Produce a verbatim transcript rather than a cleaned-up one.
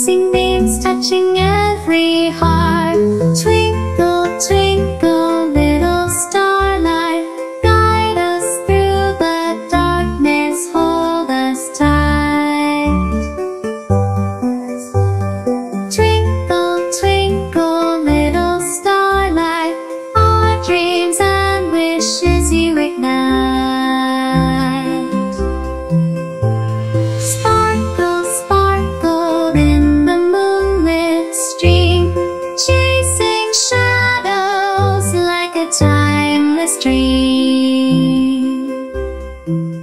dancing beams touching every heart.